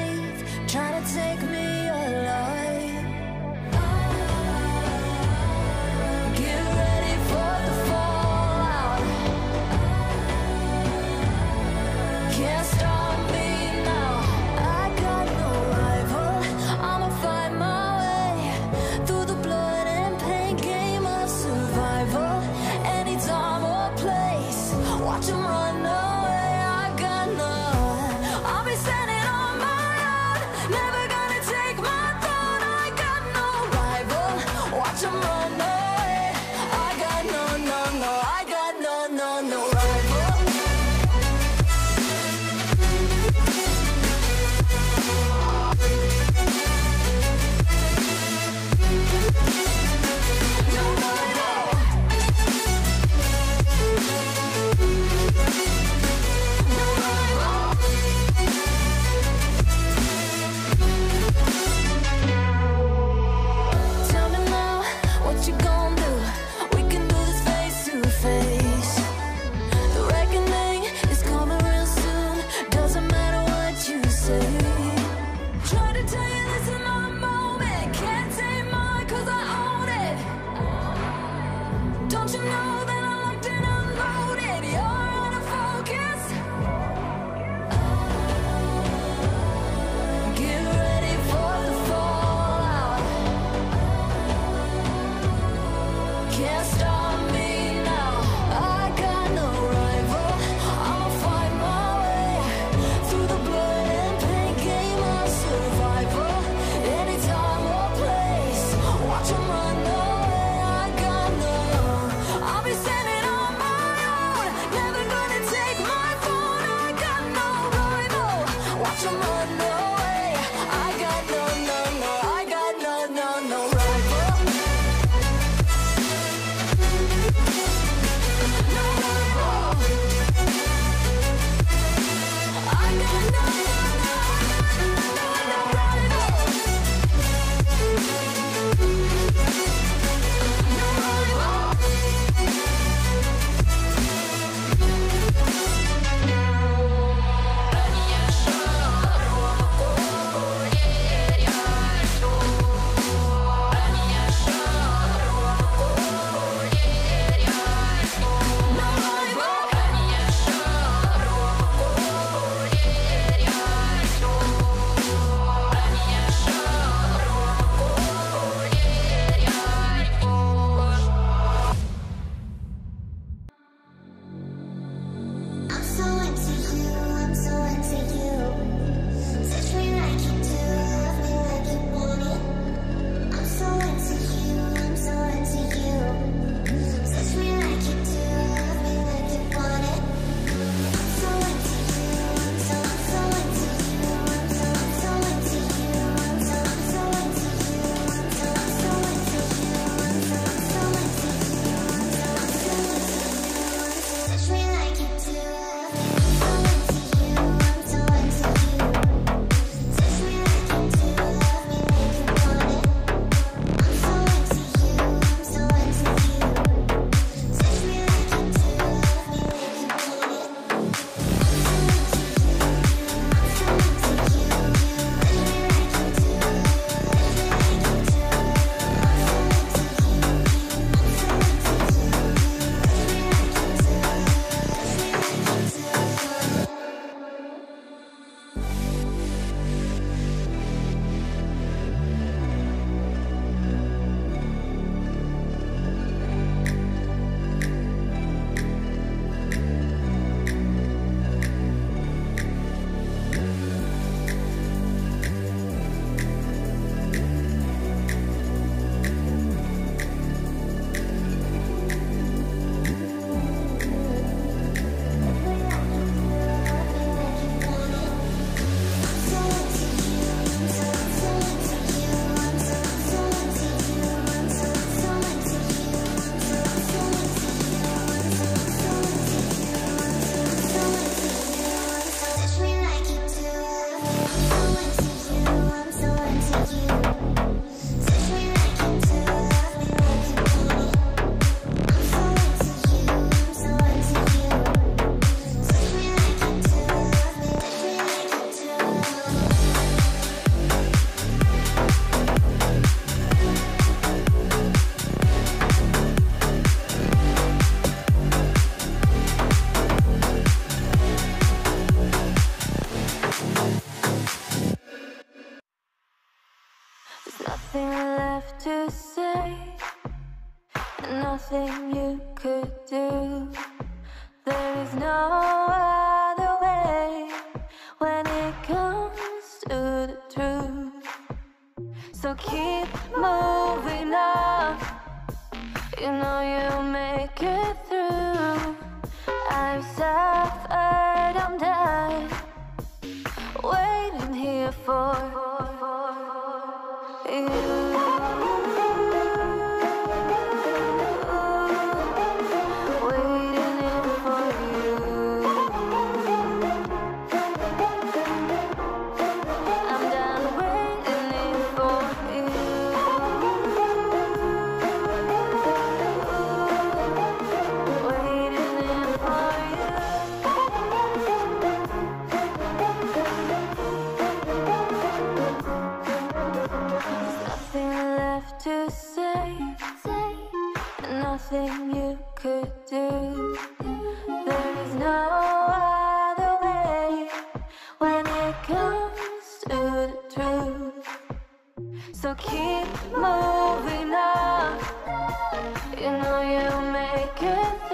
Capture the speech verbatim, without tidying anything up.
underneath, trying to take me alive. Get ready for the fallout. Can't stop me now. I got no rival. I'ma find my way through the blood and pain, game of survival. Any time or place, watch 'em run away. I got no. I'll be standing on my own, never gonna take my throne. nothing left to say, nothing you could do. There is no other way when it comes to the truth. So keep moving up, you know you'll make it through. I've suffered, I'm done waiting here for to say, say nothing you could do. There is no other way when it comes to the truth. So keep moving up, you know you'll make it.